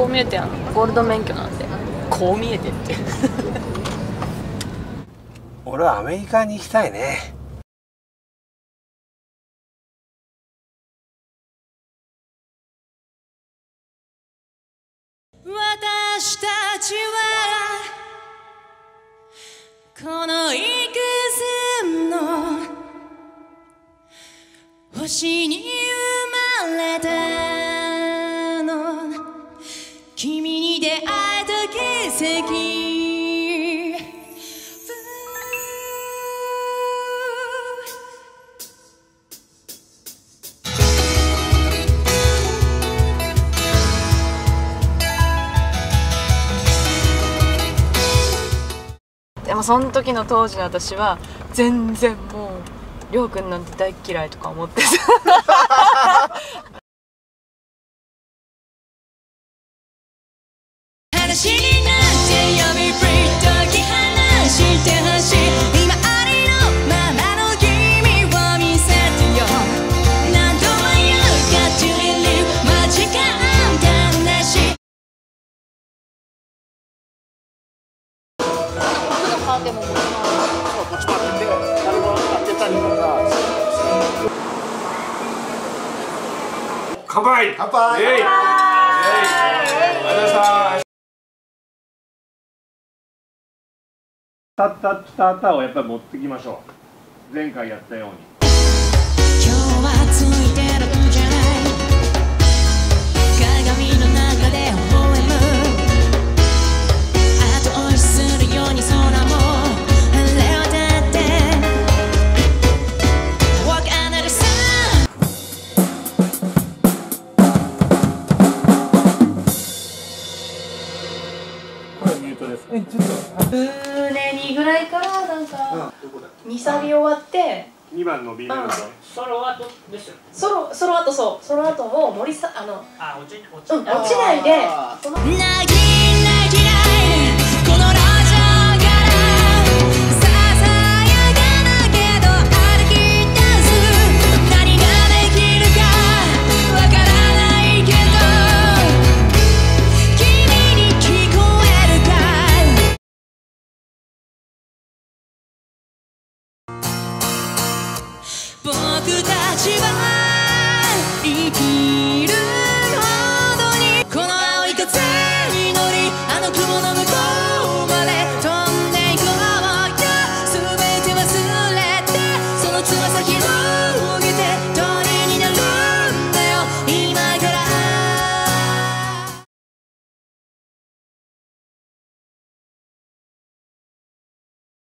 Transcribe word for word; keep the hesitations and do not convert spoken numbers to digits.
こう見えてあのゴールド免許なんで、こう見えてって俺はアメリカに行きたいね。私たちはこの幾千の星に生まれたの、君に出会えた奇跡。でもその時の当時の私は全然もう亮君なんて大嫌いとか思ってた。話になって呼び振り解き放してほしい、今ありのままの君を見せてよ。何度も言うかto believe、間違ったなし。でもこっち買って何も買ってたりとか。乾杯乾杯、イエイ、ありがとうございました。タッタッタッタをやっぱり持ってきましょう。前回やったように。今日はついてるんじゃない。鏡の中で微笑む。後追いするように空も晴れ渡って。Walk under the sun。これミュートです。え、ちょっと。えーぐらいからなんかにサビ終わってにばんの B メロでソロ後ですよ。ソロソロ後、そうソロ後を森さあのあ落ちないで。